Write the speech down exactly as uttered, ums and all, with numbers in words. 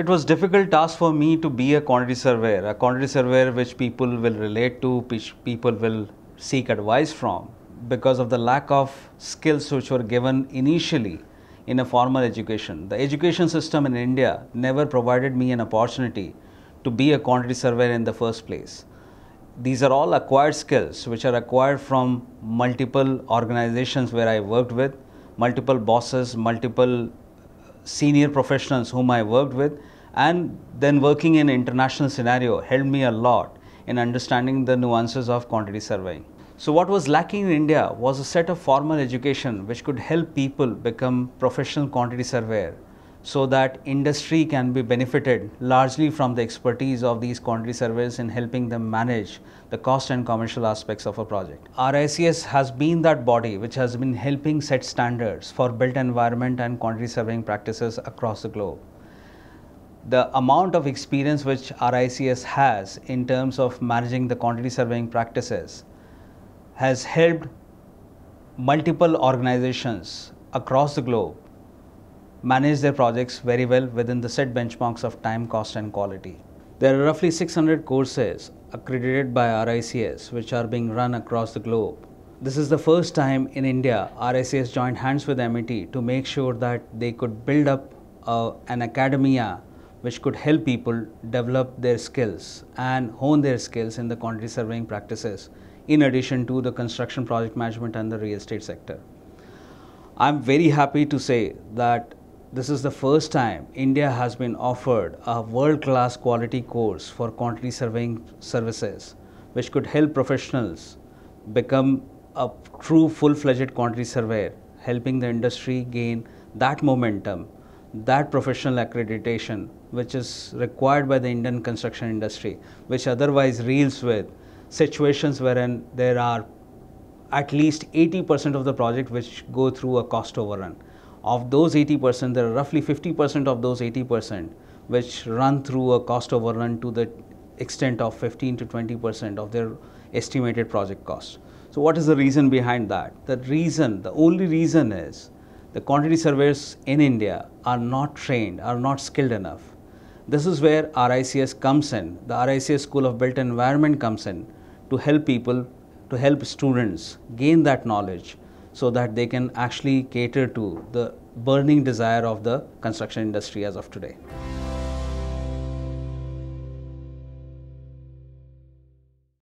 It was a difficult task for me to be a quantity surveyor, a quantity surveyor which people will relate to, which people will seek advice from, because of the lack of skills which were given initially in a formal education. The education system in India never provided me an opportunity to be a quantity surveyor in the first place. These are all acquired skills which are acquired from multiple organizations where I worked with, multiple bosses, multiple senior professionals whom I worked with, and then working in international scenario helped me a lot in understanding the nuances of quantity surveying. So what was lacking in India was a set of formal education which could help people become professional quantity surveyor, so that industry can be benefited largely from the expertise of these quantity surveyors in helping them manage the cost and commercial aspects of a project. R I C S has been that body which has been helping set standards for built environment and quantity surveying practices across the globe. The amount of experience which R I C S has in terms of managing the quantity surveying practices has helped multiple organizations across the globe manage their projects very well within the set benchmarks of time, cost and quality. There are roughly six hundred courses accredited by R I C S which are being run across the globe. This is the first time in India R I C S joined hands with M I T to make sure that they could build up uh, an academia which could help people develop their skills and hone their skills in the quantity surveying practices, in addition to the construction, project management and the real estate sector. I'm very happy to say that this is the first time India has been offered a world-class quality course for quantity surveying services, which could help professionals become a true full-fledged quantity surveyor, helping the industry gain that momentum, that professional accreditation which is required by the Indian construction industry, which otherwise reels with situations wherein there are at least eighty percent of the project which go through a cost overrun. Of those eighty percent, there are roughly fifty percent of those eighty percent which run through a cost overrun to the extent of fifteen to twenty percent of their estimated project cost. So what is the reason behind that? The reason, the only reason is the quantity surveyors in India are not trained, are not skilled enough. This is where R I C S comes in. The R I C S School of Built Environment comes in to help people, to help students gain that knowledge, so that they can actually cater to the burning desire of the construction industry as of today.